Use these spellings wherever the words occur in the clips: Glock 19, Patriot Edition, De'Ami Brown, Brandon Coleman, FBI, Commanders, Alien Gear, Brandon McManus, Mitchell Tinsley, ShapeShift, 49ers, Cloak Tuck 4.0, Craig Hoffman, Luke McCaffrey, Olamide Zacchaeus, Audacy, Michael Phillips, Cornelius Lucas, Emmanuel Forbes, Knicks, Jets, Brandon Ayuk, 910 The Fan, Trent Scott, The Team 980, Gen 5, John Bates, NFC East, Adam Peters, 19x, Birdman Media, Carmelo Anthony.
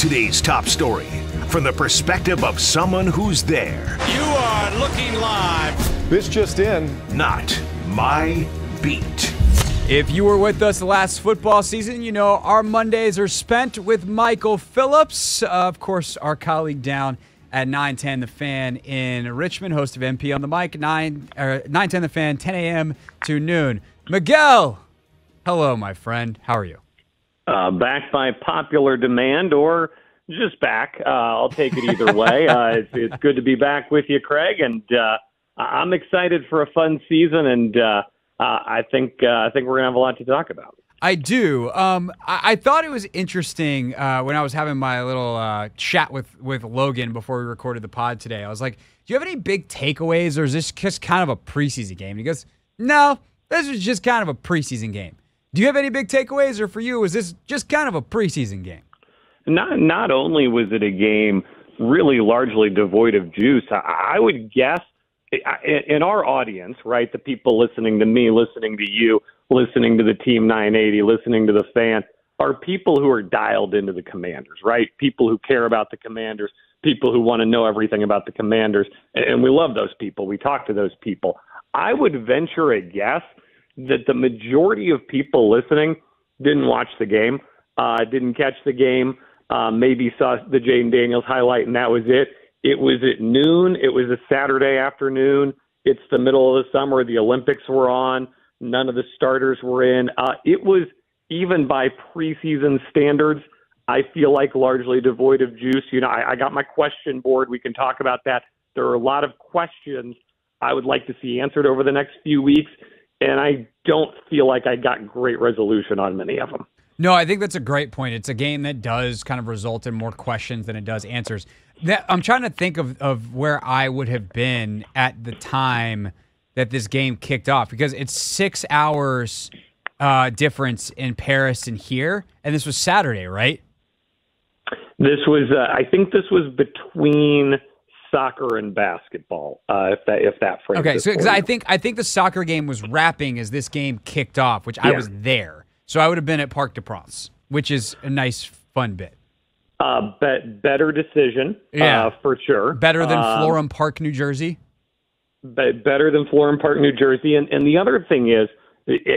today's top story from the perspective of someone who's there. You are looking live. This just in. Not my beat. If you were with us last football season, you know our Mondays are spent with Michael Phillips. Of course, our colleague down at 910 The Fan in Richmond, host of MP on the Mic, 910 The Fan, 10 a.m. to noon. Miguel, hello, my friend. How are you? Back by popular demand or just back. I'll take it either way. It's good to be back with you, Craig, and I'm excited for a fun season, and I think we're going to have a lot to talk about. I do. I thought it was interesting when I was having my little chat with Logan before we recorded the pod today. I was like, do you have any big takeaways, or is this just kind of a preseason game? And he goes, no, this was just kind of a preseason game. Do you have any big takeaways, or for you, was this just kind of a preseason game? Not only was it a game really largely devoid of juice, I would guess, in our audience, right, the people listening to me, listening to you, listening to the Team 980, listening to The Fan, are people who are dialed into the Commanders, right? People who care about the Commanders, people who want to know everything about the Commanders, and we love those people. We talk to those people. I would venture a guess that the majority of people listening didn't watch the game, didn't catch the game, maybe saw the Jaden Daniels highlight, and that was it. It was at noon. It was a Saturday afternoon. It's the middle of the summer. The Olympics were on. None of the starters were in. It was, even by preseason standards, I feel like largely devoid of juice. You know, I got my question board. We can talk about that. There are a lot of questions I would like to see answered over the next few weeks, and I don't feel like I got great resolution on many of them. No, I think that's a great point. It's a game that does kind of result in more questions than it does answers. I'm trying to think of where I would have been at the time that this game kicked off, because it's 6 hours difference in Paris and here, and this was Saturday, right? This was, I think this was between soccer and basketball, if that frames. Okay, so because I think the soccer game was wrapping as this game kicked off, which yeah. I was there, so I would have been at Parc des Princes, which is a nice fun bit. Better decision, yeah, for sure. Better than Florham Park, New Jersey. But better than Florham Park, New Jersey. And the other thing is,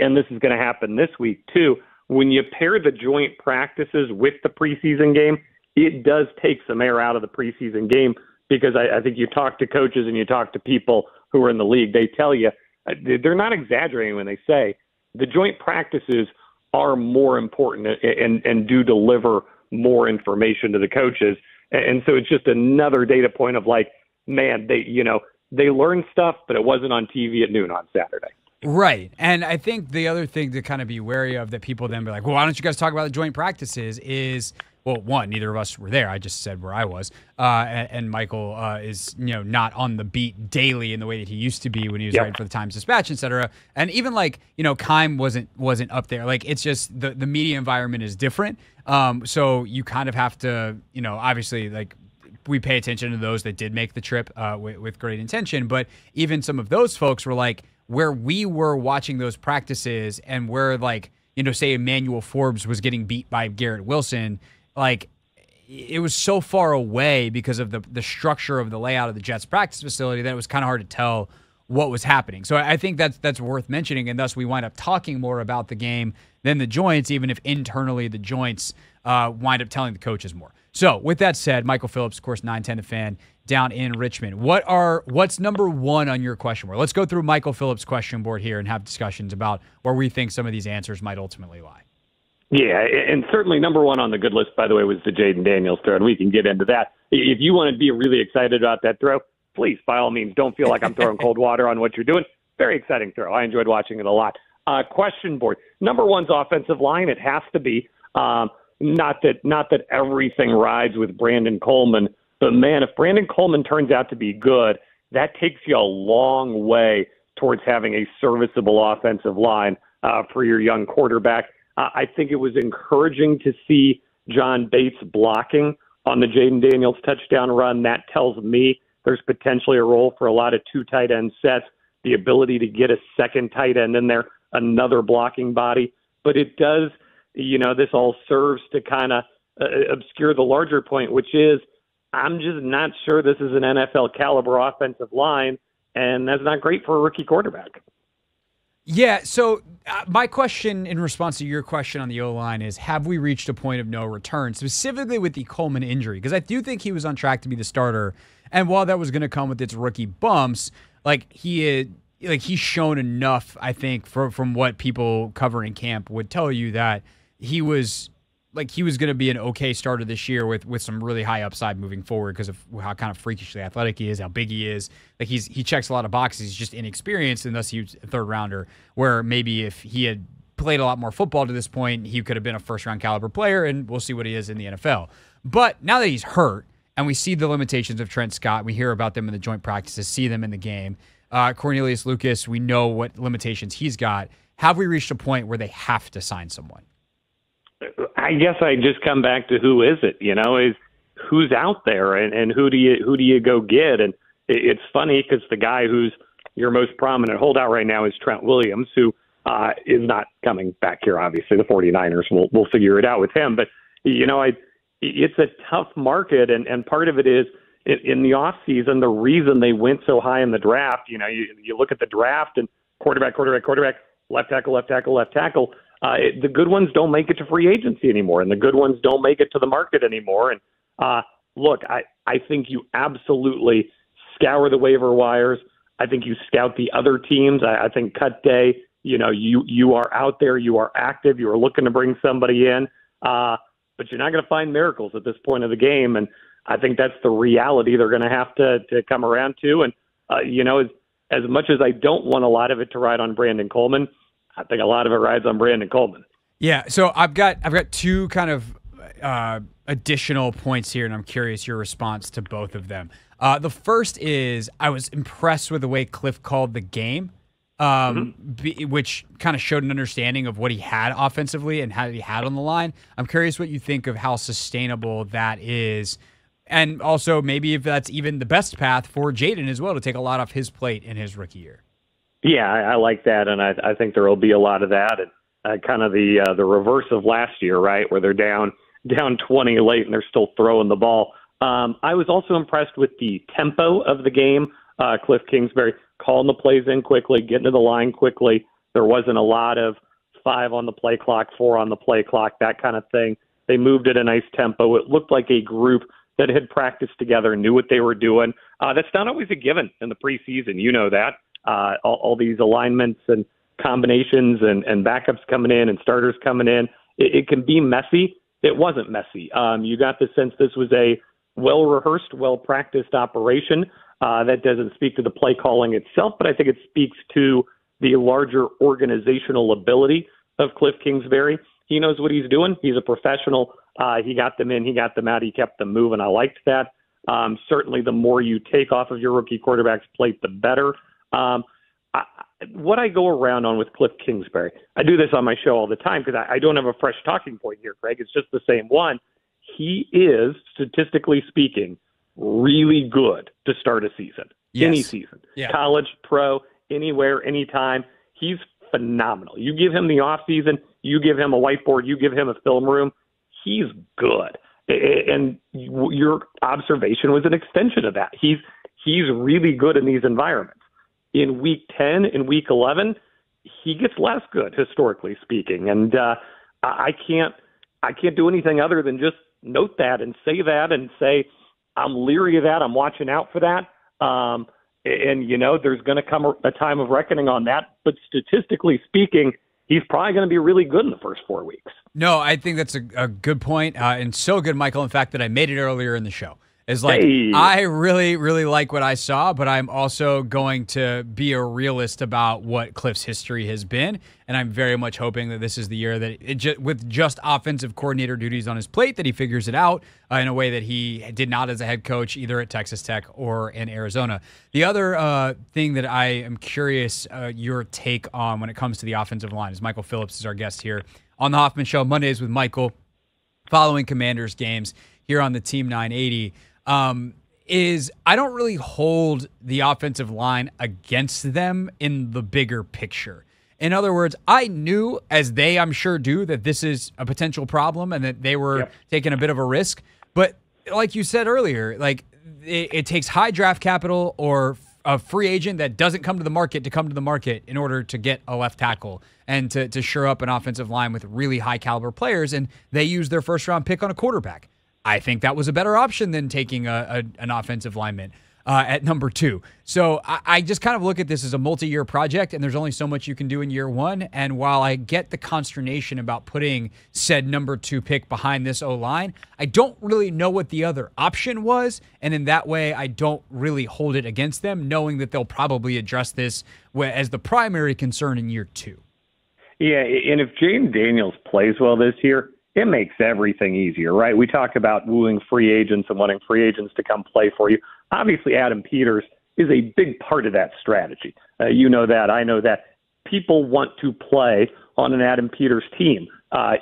and this is going to happen this week too, when you pair the joint practices with the preseason game, it does take some air out of the preseason game, because I think you talk to coaches and you talk to people who are in the league. They tell you, they're not exaggerating when they say the joint practices are more important and do deliver more information to the coaches. And so it's just another data point of like, man, they learned stuff, but it wasn't on TV at noon on Saturday. Right. And I think the other thing to kind of be wary of that people then be like, well, why don't you guys talk about the joint practices is, well, one, neither of us were there. I just said where I was. And Michael is, not on the beat daily in the way that he used to be when he was yep. writing for the Times-Dispatch, et cetera. And even like, Kime wasn't up there. Like, it's just the media environment is different. So you kind of have to, obviously, like, we pay attention to those that did make the trip with great intention, but even some of those folks were like, where we were watching those practices and where, like, say Emmanuel Forbes was getting beat by Garrett Wilson, like, it was so far away because of the structure of the layout of the Jets practice facility that it was kind of hard to tell what was happening. So I think that's worth mentioning, and thus we wind up talking more about the game than the joints, even if internally the joints wind up telling the coaches more. So, with that said, Michael Phillips, of course, 910 The Fan, down in Richmond. What's number one on your question board? Let's go through Michael Phillips' question board here and have discussions about where we think some of these answers might ultimately lie. Yeah, and certainly number one on the good list, by the way, was the Jaden Daniels throw, and we can get into that. If you want to be really excited about that throw, please, by all means, don't feel like I'm throwing cold water on what you're doing. Very exciting throw. I enjoyed watching it a lot. Question board. Number one's offensive line. It has to be. Not that everything rides with Brandon Coleman, but man, if Brandon Coleman turns out to be good, that takes you a long way towards having a serviceable offensive line for your young quarterback. I think it was encouraging to see John Bates blocking on the Jaden Daniels touchdown run. That tells me there's potentially a role for a lot of two tight end sets, the ability to get a second tight end in there, another blocking body, but it does. This all serves to kind of obscure the larger point, which is I'm just not sure this is an NFL caliber offensive line, and that's not great for a rookie quarterback. Yeah, so my question in response to your question on the O-line is, have we reached a point of no return, specifically with the Coleman injury? Because I do think he was on track to be the starter, and while that was going to come with its rookie bumps, like he's shown enough, I think, from what people covering camp would tell you, that he was going to be an okay starter this year with some really high upside moving forward because of how kind of freakishly athletic he is, how big he is. Like he checks a lot of boxes. He's just inexperienced, and thus he was a third rounder, where maybe if he had played a lot more football to this point, he could have been a first-round caliber player, and we'll see what he is in the NFL. But now that he's hurt and we see the limitations of Trent Scott, we hear about them in the joint practices, see them in the game. Cornelius Lucas, we know what limitations he's got. Have we reached a point where they have to sign someone? I guess I just come back to who is it, is who's out there and who do you go get? And it's funny because the guy who's your most prominent holdout right now is Trent Williams, who is not coming back here. Obviously, the 49ers will figure it out with him. But, it's a tough market. And part of it is in the off season, the reason they went so high in the draft, you look at the draft and quarterback, left tackle. The good ones don't make it to free agency anymore, and the good ones don't make it to the market anymore. And look, I think you absolutely scour the waiver wires. I think you scout the other teams. I think cut day, you are out there, you are active, you are looking to bring somebody in, but you're not going to find miracles at this point of the game. And I think that's the reality they're going to have to come around to. And, as much as I don't want a lot of it to ride on Brandon Coleman, I think a lot of it rides on Brandon Coleman. Yeah, so I've got two kind of additional points here, and I'm curious your response to both of them. The first is I was impressed with the way Cliff called the game, which kind of showed an understanding of what he had offensively and how he had on the line. I'm curious what you think of how sustainable that is, and also maybe if that's even the best path for Jaden as well, to take a lot off his plate in his rookie year. Yeah, I like that, and I think there will be a lot of that, and kind of the reverse of last year, right, where they're down 20 late and they're still throwing the ball. I was also impressed with the tempo of the game. Cliff Kingsbury calling the plays in quickly, getting to the line quickly. There wasn't a lot of 5 on the play clock, 4 on the play clock, that kind of thing. They moved at a nice tempo. It looked like a group that had practiced together and knew what they were doing. That's not always a given in the preseason. You know that. All these alignments and combinations and backups coming in and starters coming in, it can be messy. It wasn't messy. You got the sense this was a well-rehearsed, well-practiced operation. That doesn't speak to the play calling itself, but I think it speaks to the larger organizational ability of Cliff Kingsbury. He knows what he's doing. He's a professional. He got them in. He got them out. He kept them moving. I liked that. Certainly the more you take off of your rookie quarterback's plate, the better. What I go around on with Cliff Kingsbury, I do this on my show all the time because I don't have a fresh talking point here, Craig. It's just the same one. He is, statistically speaking, really good to start a season. Yes. Any season. Yeah. College, pro, anywhere, anytime. He's phenomenal. You give him the offseason, you give him a whiteboard, you give him a film room, he's good. And your observation was an extension of that. He's really good in these environments. In week 10 and week 11, he gets less good, historically speaking. And I can't do anything other than just note that and say, I'm leery of that. I'm watching out for that. And there's going to come a time of reckoning on that. But statistically speaking, he's probably going to be really good in the first 4 weeks. No, I think that's a good point. And so good, Michael, in fact, that I made it earlier in the show. Is like, hey. I really, really like what I saw, but I'm also going to be a realist about what Cliff's history has been, and I'm very much hoping that this is the year that, with just offensive coordinator duties on his plate, that he figures it out in a way that he did not as a head coach, either at Texas Tech or in Arizona. The other thing that I am curious your take on when it comes to the offensive line is Michael Phillips is our guest here on The Hoffman Show, Mondays with Michael, following Commanders games here on the Team 980. I don't really hold the offensive line against them in the bigger picture. In other words, I knew, as they I'm sure do, that this is a potential problem and that they were taking a bit of a risk. But like you said earlier, like it takes high draft capital or a free agent that doesn't come to the market to come to the market in order to get a left tackle and to shore up an offensive line with really high caliber players. And they used their first round pick on a quarterback. I think that was a better option than taking an offensive lineman at number 2. So I just kind of look at this as a multi-year project, and there's only so much you can do in year one. And while I get the consternation about putting said number 2 pick behind this O-line, I don't really know what the other option was. And in that way, I don't really hold it against them, knowing that they'll probably address this as the primary concern in year 2. Yeah, and if Jaden Daniels plays well this year, it makes everything easier, right? We talk about wooing free agents and wanting free agents to come play for you. Obviously, Adam Peters is a big part of that strategy. You know that. I know that. People want to play on an Adam Peters team.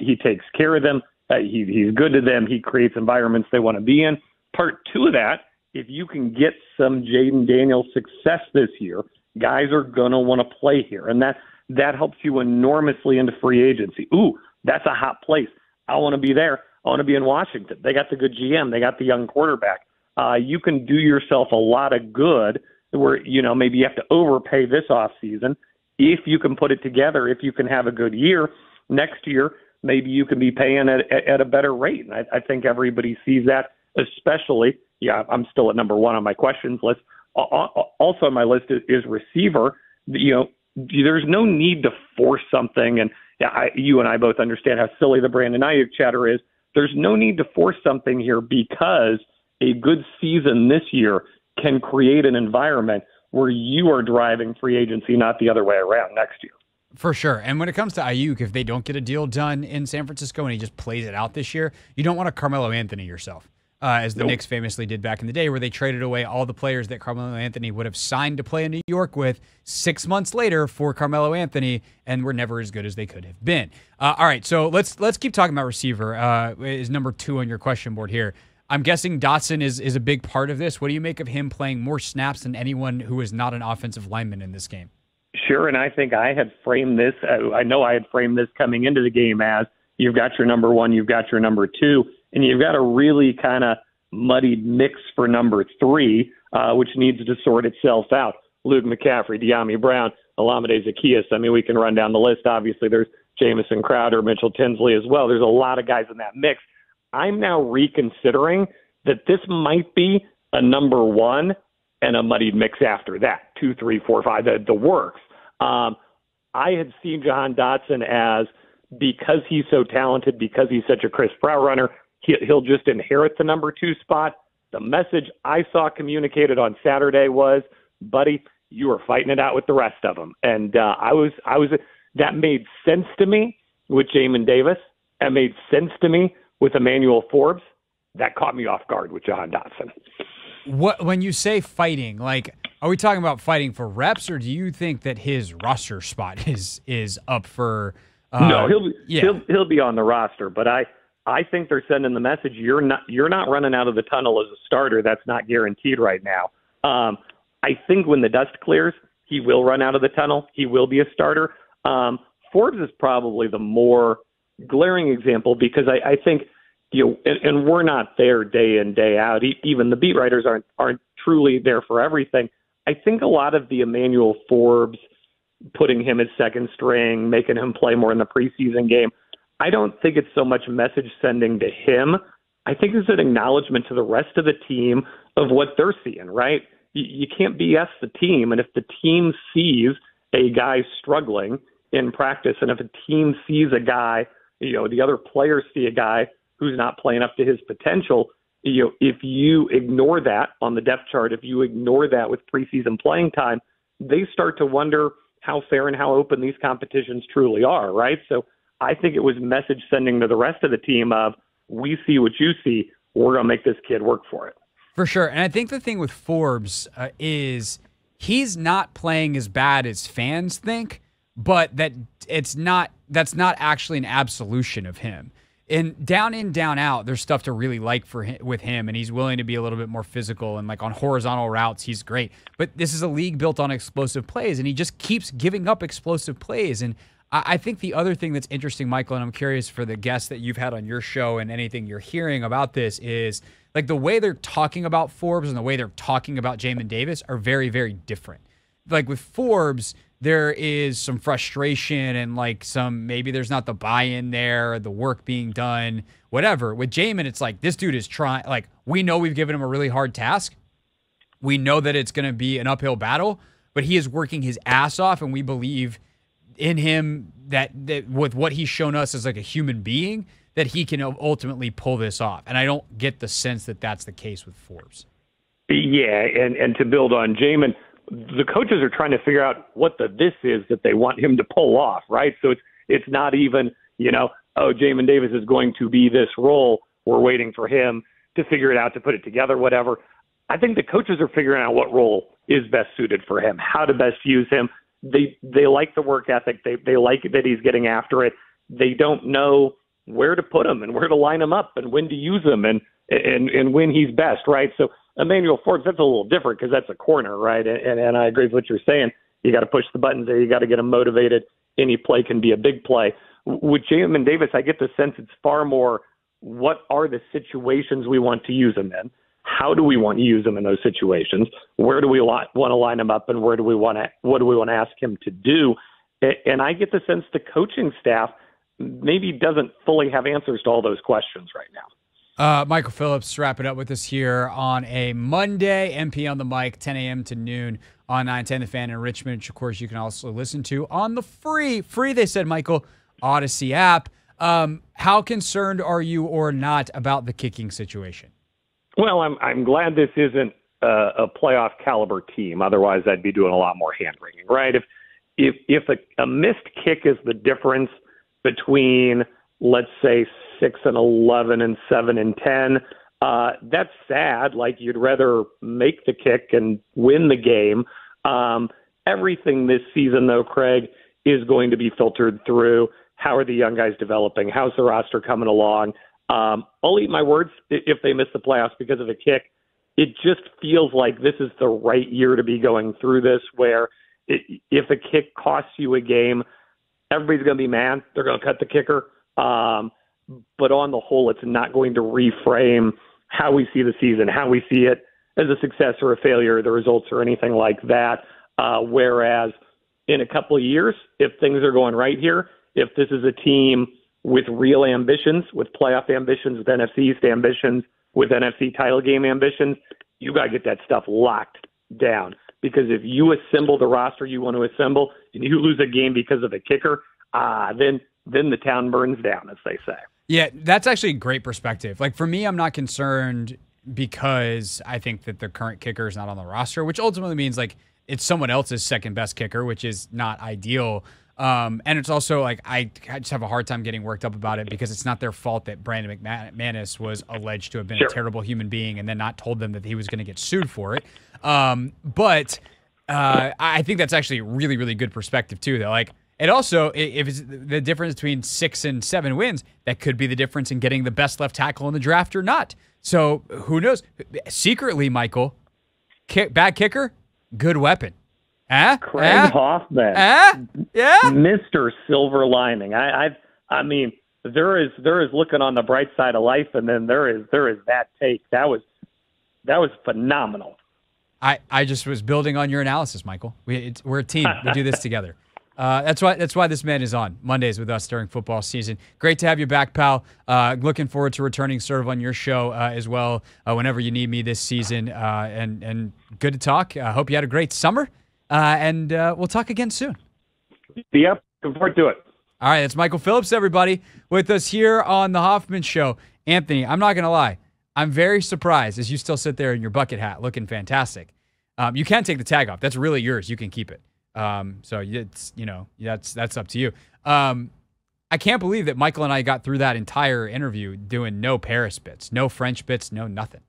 He takes care of them. He's good to them. He creates environments they want to be in. Part 2 of that, if you can get some Jaden Daniels success this year, guys are going to want to play here. And that helps you enormously into free agency. Ooh, that's a hot place. I want to be there. I want to be in Washington. They got the good GM. They got the young quarterback. You can do yourself a lot of good where, you know, maybe you have to overpay this offseason. If you can put it together, if you can have a good year, next year maybe you can be paying at a better rate. And I think everybody sees that, especially, I'm still at number 1 on my questions list. Also on my list is receiver. You know, there's no need to force something, and you and I both understand how silly the Brandon Ayuk chatter is. There's no need to force something here because a good season this year can create an environment where you are driving free agency, not the other way around next year. For sure. And when it comes to Ayuk, if they don't get a deal done in San Francisco and he just plays it out this year, you don't want to Carmelo Anthony yourself. As the Knicks famously did back in the day, where they traded away all the players that Carmelo Anthony would have signed to play in New York with 6 months later for Carmelo Anthony, and were never as good as they could have been. All right, so let's keep talking about receiver. Is number 2 on your question board here. I'm guessing Dotson is a big part of this. What do you make of him playing more snaps than anyone who is not an offensive lineman in this game? Sure, and I think I had framed this. I know I had framed this coming into the game as you've got your number 1, you've got your number 2, and you've got a really kind of muddied mix for number 3, which needs to sort itself out. Luke McCaffrey, De'Ami Brown, Olamide Zacchaeus. I mean, we can run down the list. Obviously, there's Jamison Crowder, Mitchell Tinsley as well. There's a lot of guys in that mix. I'm now reconsidering that this might be a number 1 and a muddied mix after that, 2, 3, 4, 5, the works. I had seen Jahan Dotson as, because he's so talented, because he's such a crisp route runner, he'll just inherit the number 2 spot. The message I saw communicated on Saturday was, buddy, you were fighting it out with the rest of them. And I was that made sense to me with Jamin Davis. That made sense to me with Emmanuel Forbes. That caught me off guard with Jahan Dotson. When you say fighting, like, are we talking about fighting for reps, or do you think that his roster spot is up for? No, he'll be on the roster, but I think they're sending the message you're not running out of the tunnel as a starter. That's not guaranteed right now. I think when the dust clears, he will run out of the tunnel. He will be a starter. Forbes is probably the more glaring example because I think and we're not there day in, day out. Even the beat writers aren't truly there for everything. I think a lot of the Emmanuel Forbes, putting him as second string, making him play more in the preseason game, I don't think it's so much message sending to him. I think it's an acknowledgement to the rest of the team of what they're seeing, right? You can't BS the team. And if the team sees a guy struggling in practice, and if a team sees a guy, the other players see a guy who's not playing up to his potential, if you ignore that on the depth chart, if you ignore that with preseason playing time, they start to wonder how fair and how open these competitions truly are, right? So I think it was message sending to the rest of the team of, we see what you see, we're going to make this kid work for it. For sure. And I think the thing with Forbes is he's not playing as bad as fans think, but that's not actually an absolution of him. And down in, down out, there's stuff to really like for him, with him, and he's willing to be a little bit more physical, and like on horizontal routes, he's great. But this is a league built on explosive plays, and he just keeps giving up explosive plays. And I think the other thing that's interesting, Michael, and I'm curious for the guests that you've had on your show and anything you're hearing about this, is like the way they're talking about Forbes and the way they're talking about Jamin Davis are very, very different. Like with Forbes, there is some frustration and like some, maybe there's not the buy-in there, the work being done, whatever. With Jamin, it's like, this dude is trying, like, we know we've given him a really hard task. We know that it's going to be an uphill battle, but he is working his ass off, and we believe in him that with what he's shown us as like a human being, that he can ultimately pull this off. And I don't get the sense that that's the case with Forbes. Yeah, and to build on Jamin, the coaches are trying to figure out what the this is that they want him to pull off, right? So it's not even, you know, oh, Jamin Davis is going to be this role. We're waiting for him to figure it out, to put it together, whatever. I think the coaches are figuring out what role is best suited for him, how to best use him. They like the work ethic. They like that he's getting after it. They don't know where to put him and where to line him up and when to use him and when he's best, right? So Emmanuel Forbes, that's a little different because that's a corner, right? And I agree with what you're saying. You got to push the buttons there. You got to get them motivated. Any play can be a big play. With Jamin Davis, I get the sense it's far more, what are the situations we want to use him in? How do we want to use him in those situations? Where do we want to line him up, and where do we want to, what do we want to ask him to do? And I get the sense the coaching staff maybe doesn't fully have answers to all those questions right now. Michael Phillips wrapping up with us here on a Monday. MP on the mic, 10 a.m. to noon on 910 The Fan in Richmond, which, of course, you can also listen to on the free, they said, Michael, Audacy app. How concerned are you or not about the kicking situation? Well, I'm glad this isn't a playoff caliber team. Otherwise, I'd be doing a lot more hand-wringing, right? If a missed kick is the difference between, let's say, 6-11 and 7-10. That's sad. Like, you'd rather make the kick and win the game. Everything this season, though, Craig, is going to be filtered through how are the young guys developing? How's the roster coming along? I'll eat my words if they miss the playoffs because of a kick. It just feels like this is the right year to be going through this, where if a kick costs you a game, everybody's going to be mad. They're going to cut the kicker. But on the whole, it's not going to reframe how we see the season, how we see it as a success or a failure, the results or anything like that. Whereas in a couple of years, if things are going right here, if this is a team with real ambitions, with playoff ambitions, with NFC East ambitions, with NFC title game ambitions, you got to get that stuff locked down. Because if you assemble the roster you want to assemble and you lose a game because of a kicker, then the town burns down, as they say. Yeah, that's actually a great perspective. Like, for me, I'm not concerned because I think that the current kicker is not on the roster, which ultimately means, like, it's someone else's second best kicker, which is not ideal. And it's also, like, I just have a hard time getting worked up about it because it's not their fault that Brandon McManus was alleged to have been a terrible human being and then not told them that he was going to get sued for it. But I think that's actually a really, really good perspective, too, that, like, and also, if it's the difference between 6 and 7 wins, that could be the difference in getting the best left tackle in the draft or not. So who knows? Secretly, Michael, bad kicker, good weapon. Craig Hoffman. Yeah? Mr. Silver Lining. I mean, there is looking on the bright side of life, and then there is that take. That was phenomenal. I just was building on your analysis, Michael. We're a team. We do this together. That's why this man is on Mondays with us during football season. Great to have you back, pal. Looking forward to returning serve on your show as well whenever you need me this season. And good to talk. I hope you had a great summer. And we'll talk again soon. Yep, looking forward to it. All right, that's Michael Phillips, everybody, with us here on The Hoffman Show. Anthony, I'm not going to lie. I'm very surprised as you still sit there in your bucket hat looking fantastic. You can take the tag off. That's really yours. You can keep it. So it's, you know, that's up to you. I can't believe that Michael and I got through that entire interview doing no Paris bits, no French bits, no nothing.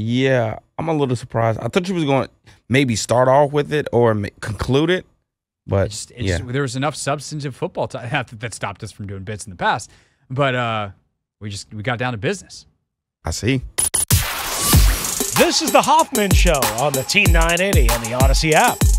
Yeah. I'm a little surprised. I thought she was going to maybe start off with it or conclude it, but there was enough substantive football that stopped us from doing bits in the past. But, We got down to business. I see. This is The Hoffman Show on the Team 980 and the Audacy app.